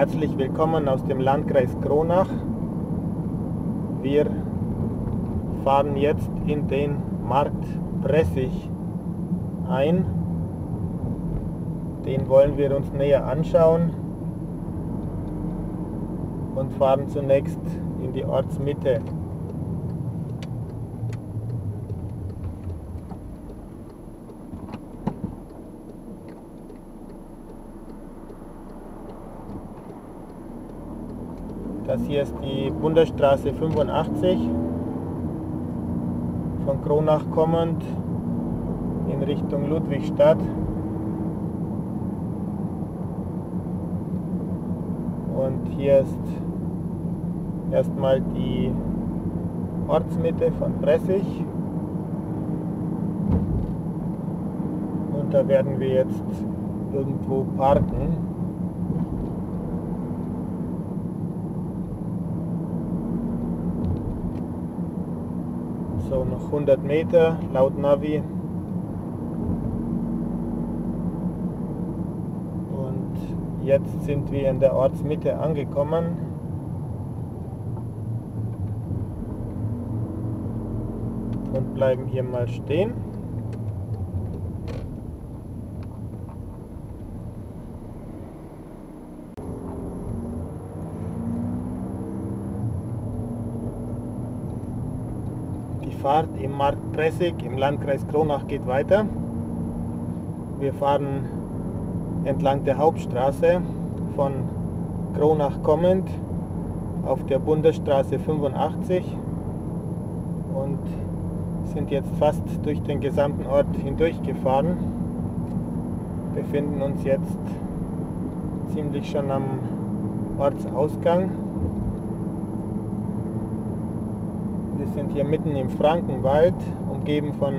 Herzlich willkommen aus dem Landkreis Kronach. Wir fahren jetzt in den Markt Pressig ein. Den wollen wir uns näher anschauen und fahren zunächst in die Ortsmitte. Das hier ist die Bundesstraße 85, von Kronach kommend in Richtung Ludwigstadt. Und hier ist erstmal die Ortsmitte von Pressig. Und da werden wir jetzt irgendwo parken. So, noch 100 Meter laut Navi. Und jetzt sind wir in der Ortsmitte angekommen. Und bleiben hier mal stehen. Die Fahrt im Markt Pressig im Landkreis Kronach geht weiter. Wir fahren entlang der Hauptstraße von Kronach kommend auf der Bundesstraße 85 und sind jetzt fast durch den gesamten Ort hindurch gefahren. Wir befinden uns jetzt ziemlich schon am Ortsausgang. Wir sind hier mitten im Frankenwald, umgeben von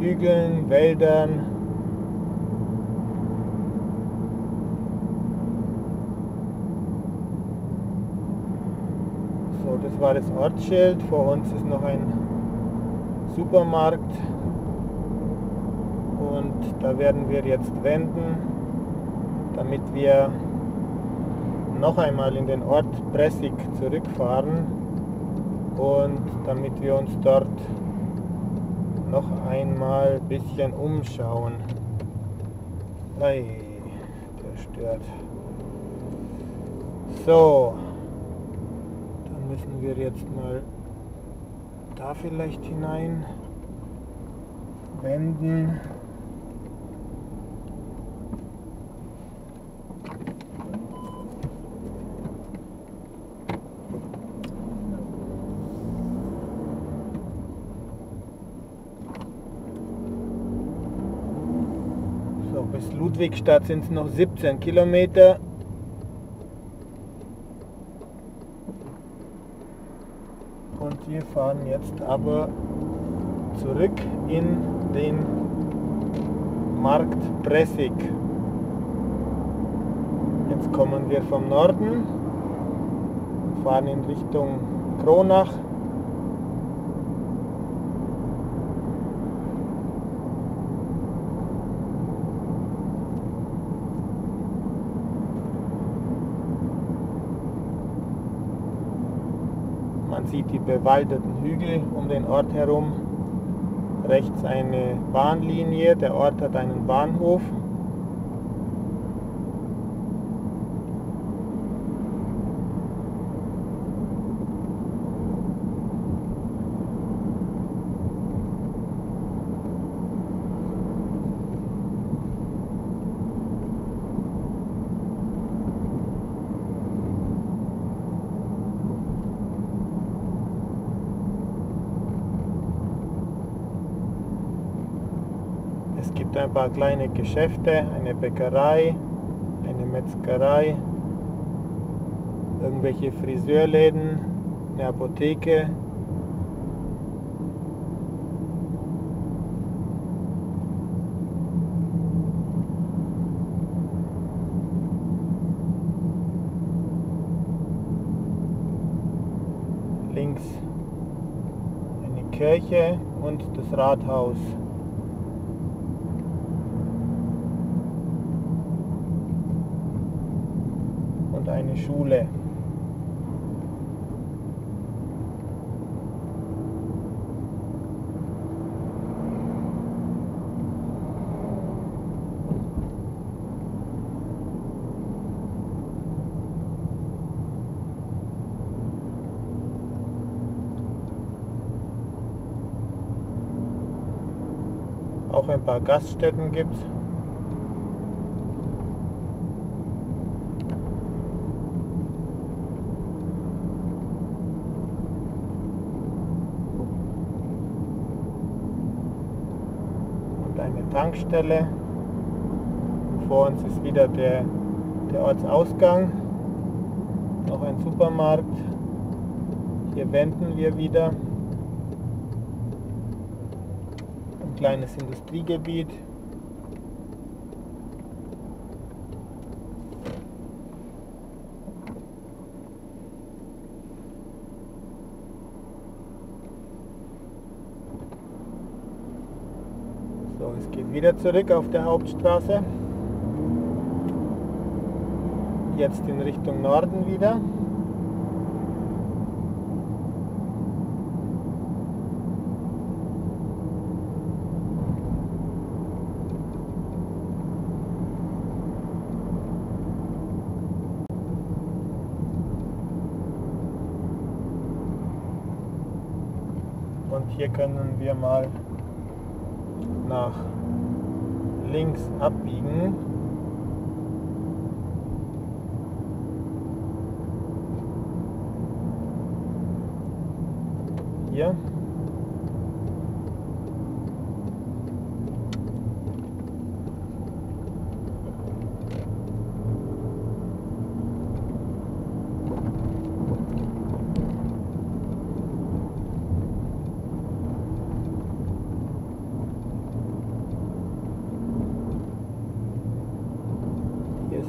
Hügeln, Wäldern. So, das war das Ortsschild. Vor uns ist noch ein Supermarkt. Und da werden wir jetzt wenden, damit wir noch einmal in den Ort Pressig zurückfahren. Und damit wir uns dort noch einmal ein bisschen umschauen. Ei, der stört. So, dann müssen wir jetzt mal da vielleicht hinein wenden. Bis Ludwigstadt sind es noch 17 Kilometer. Und wir fahren jetzt aber zurück in den Markt Pressig. Jetzt kommen wir vom Norden, fahren in Richtung Kronach. Man sieht die bewaldeten Hügel um den Ort herum, rechts eine Bahnlinie, der Ort hat einen Bahnhof. Es gibt ein paar kleine Geschäfte, eine Bäckerei, eine Metzgerei, irgendwelche Friseurläden, eine Apotheke. Links eine Kirche und das Rathaus. eine Schule. Auch ein paar Gaststätten gibt es. Und eine Tankstelle. Und vor uns ist wieder der Ortsausgang. Noch ein Supermarkt. Hier wenden wir wieder. Kleines Industriegebiet. So, es geht wieder zurück auf der Hauptstraße. Jetzt in Richtung Norden wieder. Hier können wir mal nach links abbiegen. Hier.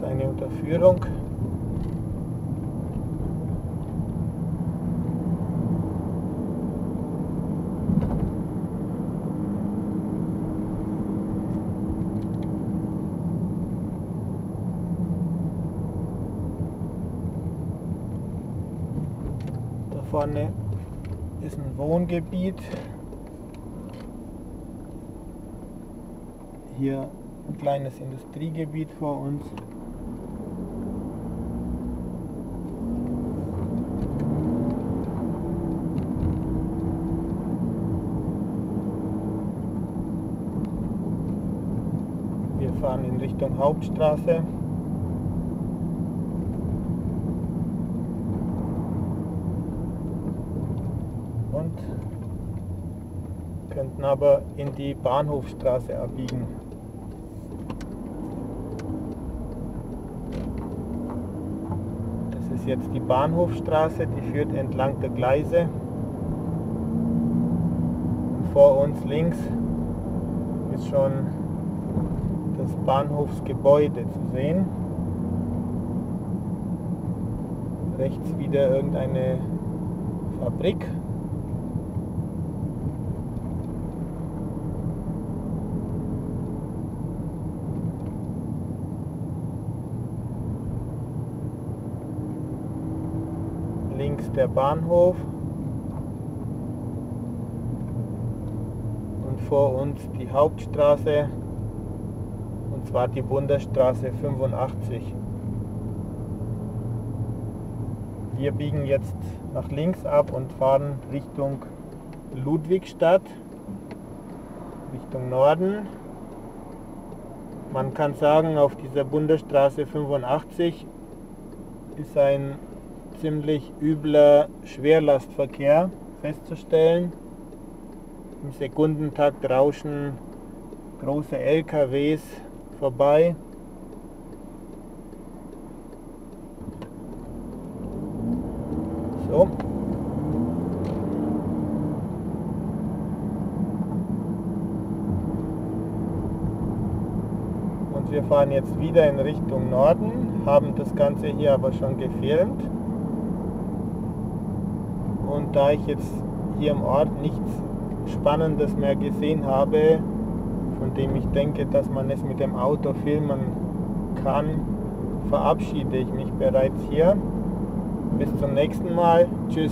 Eine Unterführung. Da vorne ist ein Wohngebiet. Hier ein kleines Industriegebiet vor uns. Wir fahren in Richtung Hauptstraße. Und könnten aber in die Bahnhofstraße abbiegen. Das ist jetzt die Bahnhofstraße, die führt entlang der Gleise. Und vor uns links ist schon das Bahnhofsgebäude zu sehen. Rechts wieder irgendeine Fabrik. Links der Bahnhof. Und vor uns die Hauptstraße. Und zwar die Bundesstraße 85. Wir biegen jetzt nach links ab und fahren Richtung Ludwigstadt, Richtung Norden. Man kann sagen, auf dieser Bundesstraße 85 ist ein ziemlich übler Schwerlastverkehr festzustellen. Im Sekundentakt rauschen große LKWs vorbei. So. Und wir fahren jetzt wieder in Richtung Norden, haben das Ganze hier aber schon gefilmt. Und da ich jetzt hier im Ort nichts Spannendes mehr gesehen habe, von dem ich denke, dass man es mit dem Auto filmen kann, verabschiede ich mich bereits hier. Bis zum nächsten Mal. Tschüss.